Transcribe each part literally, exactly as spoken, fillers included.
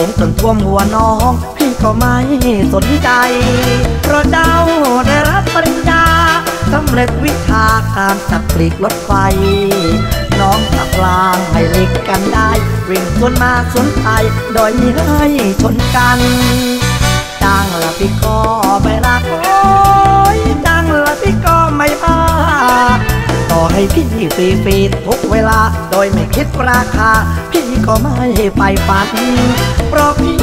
สูงจนท่วมหัวน้องพี่ก็ไม่สนใจเพราะเจ้าได้รับปริญญาสำเร็จวิชาการจับปลีกรถไฟน้องจับลางให้เล็กกันได้วิ่งสวนมาสวนไปโดยไม่ให้ชนกันจังละพี่ก็ไปรักโอ้ยจังละพี่ก็ไม่พาต่อให้พี่ฟรีฟรีทุกเวลาโดยไม่คิดราคาพี่ก็ไม่ไปปัดเพราะพี่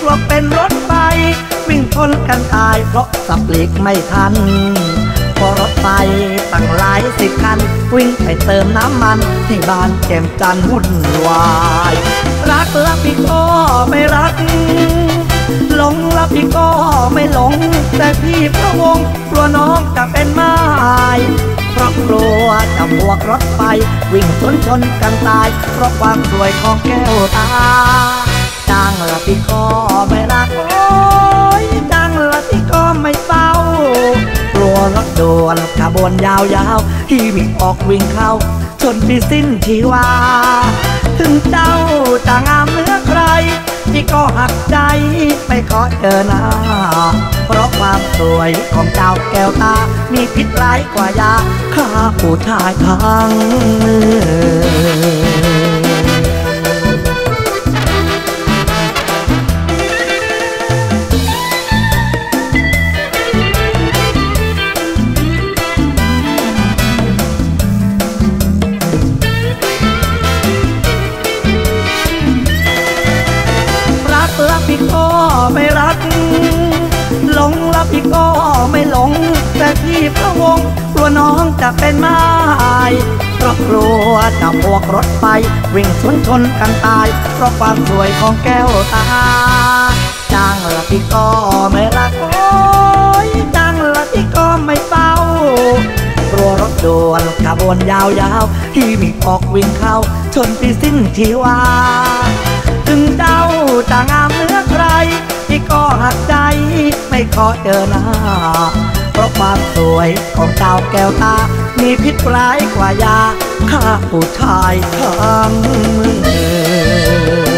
กลัวเป็นรถไฟวิ่งชนกันตายเพราะสับเล็กไม่ทันพอรถไฟตั้งหลายสิบคันวิ่งไปเติมน้ำมันที่บ้านแก้มจันทร์วุ่นวายรักละพี่ก็ไม่รักหลงละพี่ก็ไม่หลงแต่พี่พะวงกลัวน้องจะเป็นไม้เพราะกลัวจะบวกรถไฟวิ่งชนชนกันตายเพราะความสวยของแก้วตาจังละพี่ก็ไม่รักโอ้ยจังละพี่ก็ไม่เศร้ารอรถด่วนขบวนยาวๆที่วิ่งออกวิ่งเข้าจนพี่สิ้นชีวาถึงเจ้าจะงามเหนือใครพี่ก็หักใจไม่ขอเจอหน้าเพราะความสวยของเจ้าแก้วตามีพิษร้ายกว่ายาฆ่าผู้ชายทั้งเมืองหลงละพี่ก็ไม่หลงแต่พี่พะวงกลัวน้องจะเป็นไม้เพราะกลัวจะบวกรถไฟวิ่งชนชนกันตายเพราะความสวยของแก้วตาจังละพี่ก็ไม่รักโอ้ยจังละพี่ก็ไม่เฝ้ากลัวรถด่วนขบวนยาวๆที่มีออกวิ่งเข้าชนพี่สิ้นชีวาถึงเจ้าจะงามเหนือใครพี่ก็หักใจไม่ขอเจอหน้าเพราะความสวยของเจ้าแก้วตามีพิษร้ายกว่ายาฆ่าผู้ชายทั้งเมือง